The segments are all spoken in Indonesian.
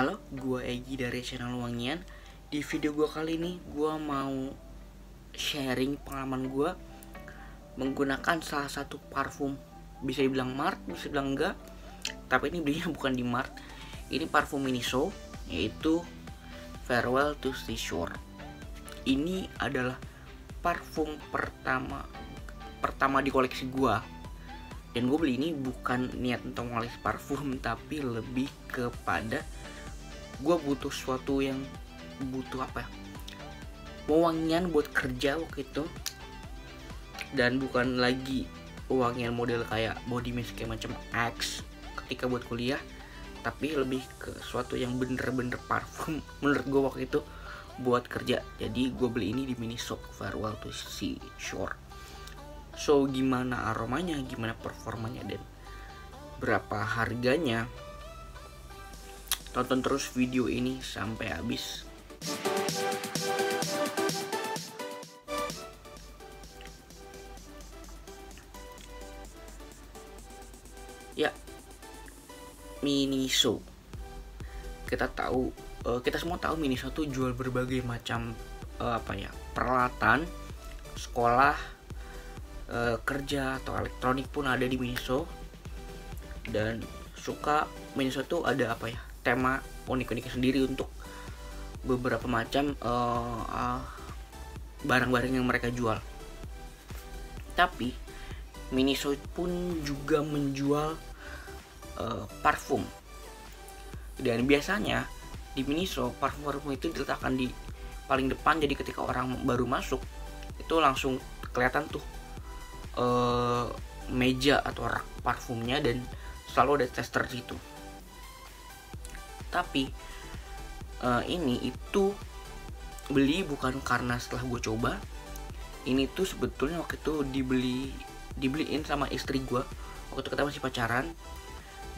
Halo, gue Egi dari channel Wangian. Di video gue kali ini, gue mau sharing pengalaman gue menggunakan salah satu parfum. Bisa dibilang mart, bisa dibilang enggak. Tapi ini belinya bukan di mart. Ini parfum Miniso, yaitu Farewell to Seashore. Ini adalah parfum pertama di koleksi gue, dan gue beli ini bukan niat untuk ngoleksi parfum, tapi lebih kepada gue butuh sesuatu yang butuh apa ya, wangian buat kerja waktu itu, dan bukan lagi wangian model kayak body mist kayak macam Axe ketika buat kuliah, tapi lebih ke sesuatu yang bener-bener parfum menurut gue waktu itu buat kerja. Jadi gue beli ini di Miniso, Farewell to Seashore. So, gimana aromanya, gimana performanya, dan berapa harganya? Tonton terus video ini sampai habis. Ya, Miniso. Kita semua tahu Miniso tuh jual berbagai macam peralatan sekolah, kerja, atau elektronik pun ada di Miniso. Dan suka Miniso tuh ada tema unik-unik sendiri untuk beberapa macam barang-barang yang mereka jual. Tapi Miniso pun juga menjual parfum, dan biasanya di Miniso parfum-parfum itu diletakkan di paling depan. Jadi ketika orang baru masuk itu langsung kelihatan tuh meja atau rak parfumnya, dan selalu ada tester gitu. Tapi ini itu beli bukan karena setelah gue coba ini tuh, sebetulnya waktu itu dibeliin sama istri gue waktu kita masih pacaran,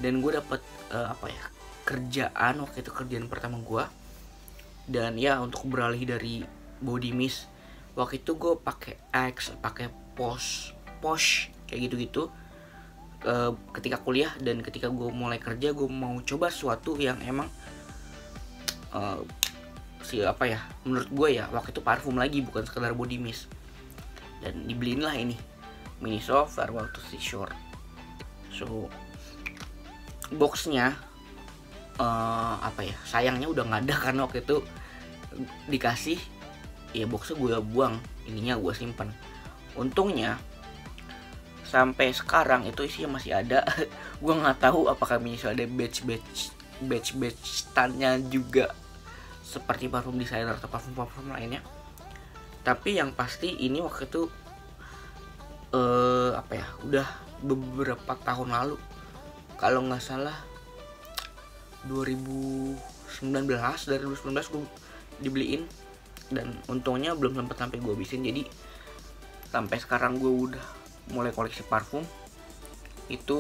dan gue dapet kerjaan waktu itu, kerjaan pertama gue. Dan ya, untuk beralih dari body mist waktu itu gue pakai Axe, pakai Posh kayak gitu-gitu ketika kuliah. Dan ketika gue mulai kerja, gue mau coba sesuatu yang emang menurut gue ya waktu itu parfum lagi, bukan sekedar body mist. Dan dibelinlah ini Miniso Farewell to Seashore. So, boxnya sayangnya udah nggak ada karena waktu itu dikasih, ya boxnya gue buang, ininya gue simpen. Untungnya sampai sekarang itu isinya masih ada. Gue nggak tahu apakah Miniso ada batch-batch-nya juga seperti parfum desainer atau parfum-parfum lainnya. Tapi yang pasti ini waktu itu udah beberapa tahun lalu, kalau nggak salah 2019 gue dibeliin, dan untungnya belum sempat sampai gue habisin. Jadi sampai sekarang gue udah mulai koleksi parfum itu,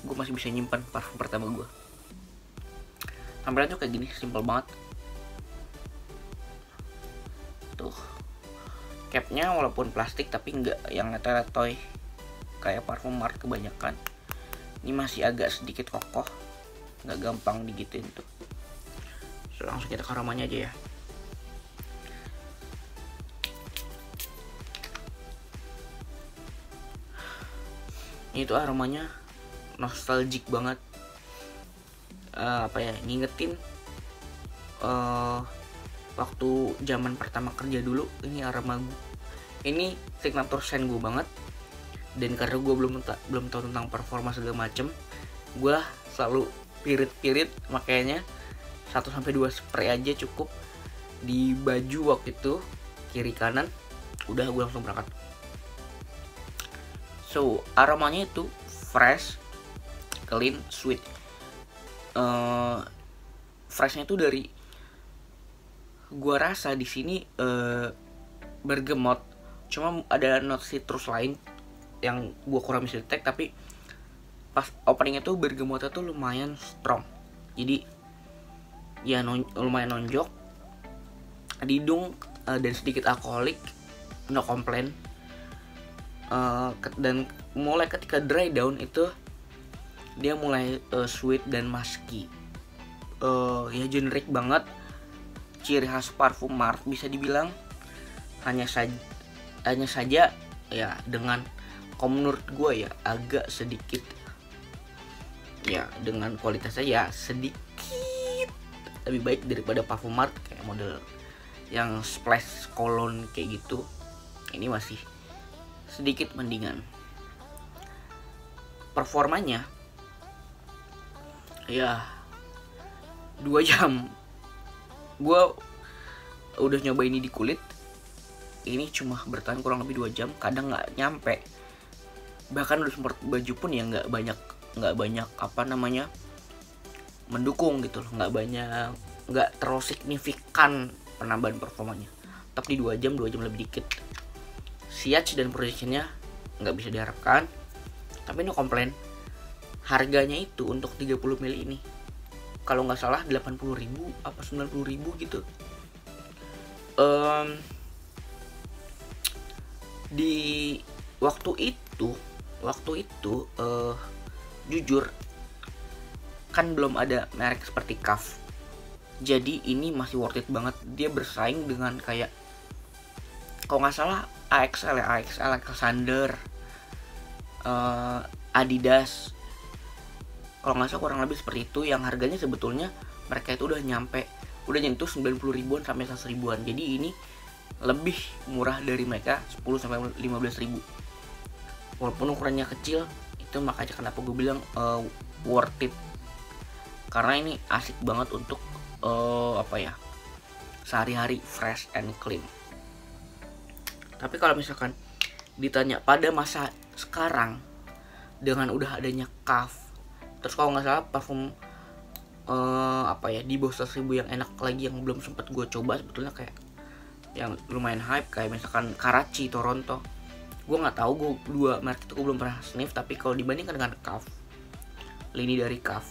gue masih bisa nyimpan parfum pertama gue. Tampilan tuh kayak gini, simple banget tuh. Capnya walaupun plastik tapi nggak yang ngetel-toy kayak parfum mart kebanyakan. Ini masih agak sedikit kokoh, nggak gampang digituin tuh. So, langsung kita ke aromanya aja ya. Ini tuh aromanya nostalgic banget, ngingetin waktu zaman pertama kerja dulu. Ini aroma gue, ini signature scent gue banget. Dan karena gue belum tahu tentang performa segala macem, gue selalu pirit-pirit, makanya 1-2 spray aja cukup di baju waktu itu, kiri kanan. Udah, gue langsung berangkat. So, aromanya itu fresh, clean, sweet. Freshnya itu dari gua rasa di sini bergamot, cuma ada note citrus lain yang gua kurang bisa detect. Tapi pas openingnya tuh bergamotnya tuh lumayan strong, jadi ya lumayan nonjok di hidung, dan sedikit alkoholik, no complain. Dan mulai ketika dry down itu dia mulai sweet dan musky, ya generik banget, ciri khas parfum Mart bisa dibilang. Hanya saja ya dengan, kalau menurut gue ya agak sedikit ya, dengan kualitasnya ya sedikit lebih baik daripada parfum Mart kayak model yang splash cologne kayak gitu. Ini masih sedikit mendingan performanya ya. 2 jam gue udah nyoba ini di kulit, ini cuma bertahan kurang lebih 2 jam, kadang nggak nyampe, bahkan udah semprot baju pun ya nggak banyak apa namanya mendukung gitu loh, nggak terlalu signifikan penambahan performanya. Tapi di 2 jam lebih dikit, siach dan projectionnya nggak bisa diharapkan. Tapi no komplain, harganya itu untuk 30 ml ini kalau nggak salah 80.000 apa 90.000 gitu. Di waktu itu jujur kan belum ada merek seperti Cuff, jadi ini masih worth it banget. Dia bersaing dengan kayak kalau nggak salah Axe, Alexander, Adidas, kalau nggak salah kurang lebih seperti itu, yang harganya sebetulnya mereka itu udah nyentuh 90.000-an sampai 100.000-an. Jadi ini lebih murah dari mereka 10 sampai 15.000, walaupun ukurannya kecil. Itu makanya kenapa gue bilang worth it, karena ini asik banget untuk sehari-hari, fresh and clean. Tapi kalau misalkan ditanya pada masa sekarang dengan udah adanya Cuff, terus kalau nggak salah parfum di bawah 100.000 yang enak lagi yang belum sempet gue coba sebetulnya, kayak yang lumayan hype kayak misalkan Karachi, Toronto, gue nggak tahu, gue 2 merek itu gue belum pernah sniff. Tapi kalau dibandingkan dengan Cuff, lini dari Cuff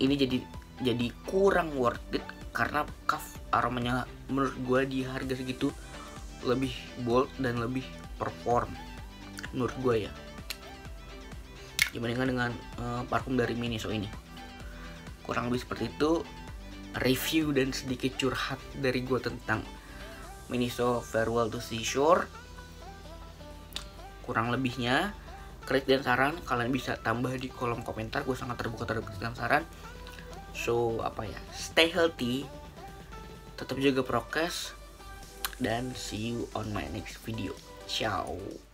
ini jadi kurang worth it, karena Cuff aromanya menurut gue di harga segitu lebih bold dan lebih perform menurut gue ya, dibandingkan dengan parfum dari Miniso ini. Kurang lebih seperti itu review dan sedikit curhat dari gue tentang Miniso Farewell to Seashore. Kurang lebihnya kritik dan saran kalian bisa tambah di kolom komentar, gue sangat terbuka terhadap kritik dan saran. So stay healthy, tetap jaga prokes, dan see you on my next video. Ciao.